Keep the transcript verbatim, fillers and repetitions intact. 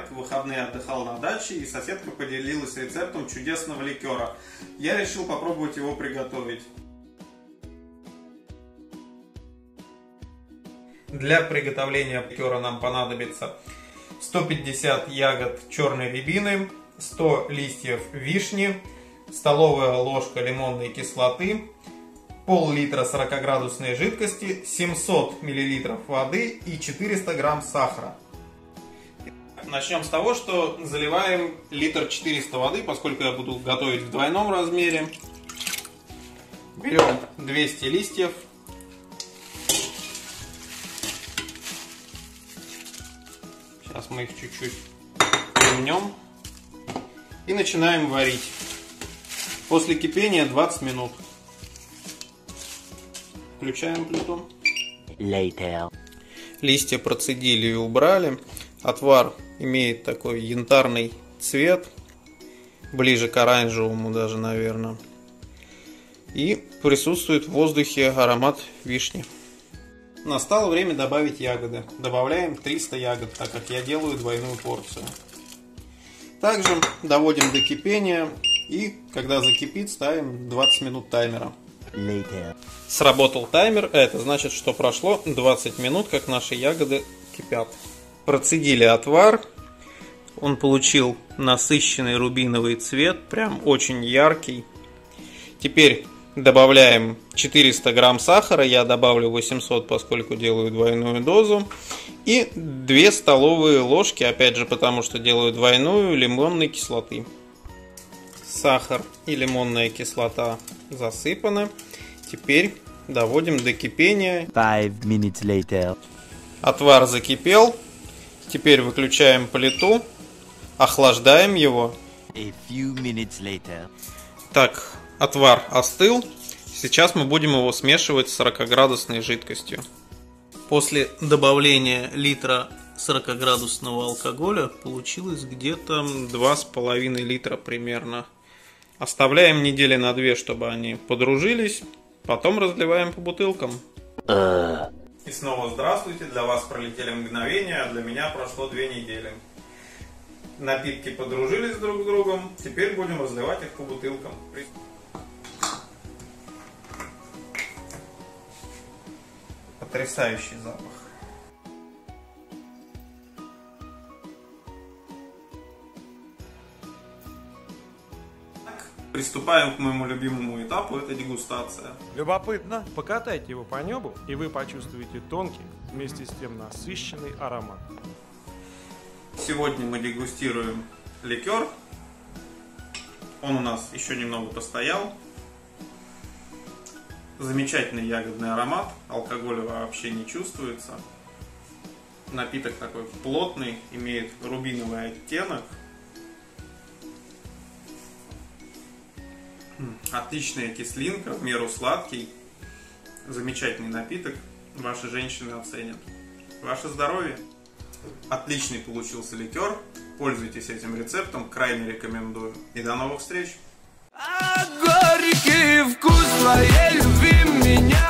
лет в выходные отдыхал на даче, и соседка поделилась рецептом чудесного ликера. Я решил попробовать его приготовить. Для приготовления ликера нам понадобится сто пятьдесят ягод черной рябины, сто листьев вишни, столовая ложка лимонной кислоты, пол-литра сорокаградусной жидкости, семьсот миллилитров воды и четыреста грамм сахара. Начнем с того, что заливаем литр четыреста воды, поскольку я буду готовить в двойном размере. Берем двести листьев. Сейчас мы их чуть-чуть умнем и начинаем варить. После кипения двадцать минут. Включаем плиту. Later. Листья процедили и убрали. Отвар имеет такой янтарный цвет, ближе к оранжевому даже, наверное. И присутствует в воздухе аромат вишни. Настало время добавить ягоды. Добавляем триста ягод, так как я делаю двойную порцию. Также доводим до кипения и, когда закипит, ставим двадцать минут таймера. Later. Сработал таймер, это значит, что прошло двадцать минут, как наши ягоды кипят. Процедили отвар, он получил насыщенный рубиновый цвет, прям очень яркий. Теперь добавляем четыреста грамм сахара, я добавлю восемьсот, поскольку делаю двойную дозу. И две столовые ложки, опять же, потому что делаю двойную, лимонной кислоты. Сахар и лимонная кислота засыпаны. Теперь доводим до кипения. Five minutes later. Отвар закипел. Теперь выключаем плиту, охлаждаем его. A few minutes later. Так, отвар остыл. Сейчас мы будем его смешивать с сорокаградусной жидкостью. После добавления литра сорокаградусного алкоголя получилось где-то два с половиной литра примерно. Оставляем недели на две, чтобы они подружились. Потом разливаем по бутылкам. Uh. И снова здравствуйте, для вас пролетели мгновения, а для меня прошло две недели. Напитки подружились друг с другом, теперь будем разливать их по бутылкам. Потрясающий запах. Так, приступаем к моему любимому этапу, это дегустация. Любопытно, покатайте его по небу, и вы почувствуете тонкий, вместе с тем насыщенный аромат. Сегодня мы дегустируем ликер. Он у нас еще немного постоял. Замечательный ягодный аромат. Алкоголя вообще не чувствуется. Напиток такой плотный, имеет рубиновый оттенок. Отличная кислинка, в меру сладкий. Замечательный напиток. Ваши женщины оценят. Ваше здоровье! Отличный получился ликер. Пользуйтесь этим рецептом, крайне рекомендую. И до новых встреч! А горький вкус твоей любви меня